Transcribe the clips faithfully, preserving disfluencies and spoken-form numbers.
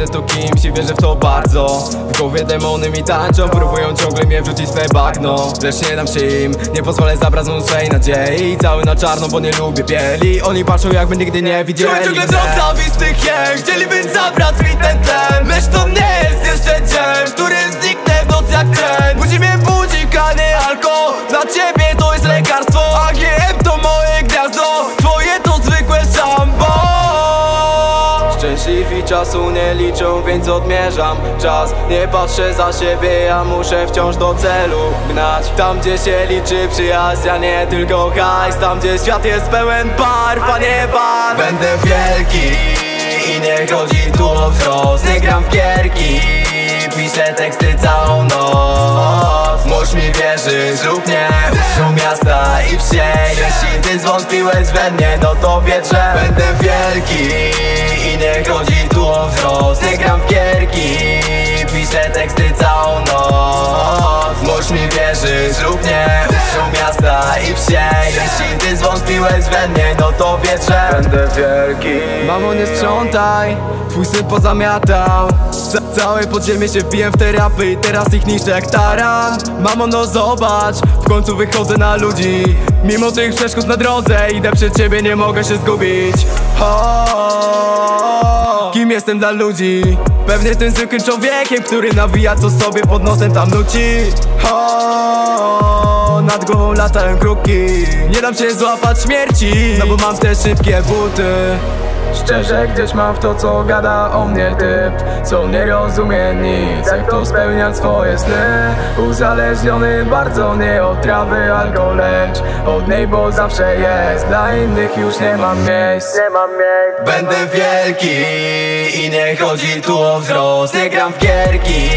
będę z to kimś i wierzę w to bardzo. W głowie demony mi tańczą, próbują ciągle mnie wrzucić swe bagno. Lecz nie dam się im, nie pozwolę zabrać mu swej nadziei. Cały na czarno, bo nie lubię bieli. Oni patrzą jakby nigdy nie widzieli. Czuję ciągle wzrok zawistych jęk, chcieliby zabrać mi ten tlen. Myśl to nie jest jeszcze dzień, który zniknę w noc jak ten. Budzi mnie budzik, a nie alko. Dla ciebie to jest lekarstwo, A G M to moje gniazdo, twoje to zwykłe szambo. Szczęśliwi czasu nie liczą, więc odmierzam czas. Nie patrzę za siebie, ja muszę wciąż do celu gnać. Tam gdzie się liczy przyjaźń, a nie tylko hajs. Tam gdzie świat jest pełen barw, a nie barw. Będę wielki i nie chodzi tu o wzrost. Nie gram w gierki, piszę teksty całą noc. Możesz mi wierzyć lub nie, uszą miasta i wsie. Jeśli ty zwątpiłeś we mnie, no to wiedz, że będę wielki. Nie chodzi tu o wzrost, nie gram w gierki, piszę teksty całą noc. Możesz mi wierzyć lub nie, uszą miasta i wsie. Jeśli ty zwątpiłeś we mnie, no to wiedz, że będę wielki. Mamo, nie sprzątaj, twój syn pozamiatał. Ca Całe podziemie się wbiłem w te rapy i teraz ich niszczę jak taran. Mamo, no zobacz, w końcu wychodzę na ludzi. Mimo tych przeszkód na drodze, idę przed ciebie, nie mogę się zgubić. O, kim jestem dla ludzi? Pewnie tym zwykłym człowiekiem, który nawija co sobie pod nosem tam nuci. O, nad głową latają kruki, nie dam się złapać śmierci, no bo mam te szybkie buty. Szczerze gdzieś mam w to, co gada o mnie typ, co nie rozumie nic, jak to spełniać swoje sny. Uzależniony bardzo nie od trawy, alko lecz od niej, bo zawsze jest. Dla innych już nie mam miejsc. Będę wielki i nie chodzi tu o wzrost. Nie gram w gierki,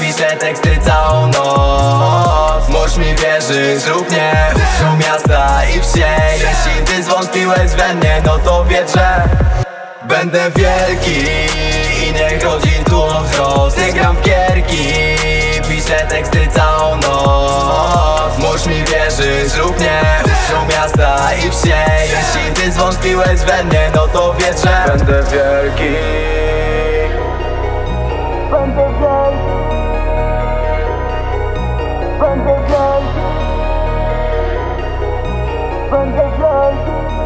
piszę teksty całą noc. Możesz mi wierzyć lub nie, uszą miasta i wsie. Jeśli ty zwątpiłeś we mnie, no to wiedz, że będę wielki i nie chodzi tu o wzrost. Nie gram w gierki, piszę teksty całą noc. Możesz mi wierzyć lub nie, uszą miasta i wsie. Jeśli ty zwątpiłeś we mnie, no to wiedz, że będę wielki. Będę wielki. Będę wielki. Będę wielki.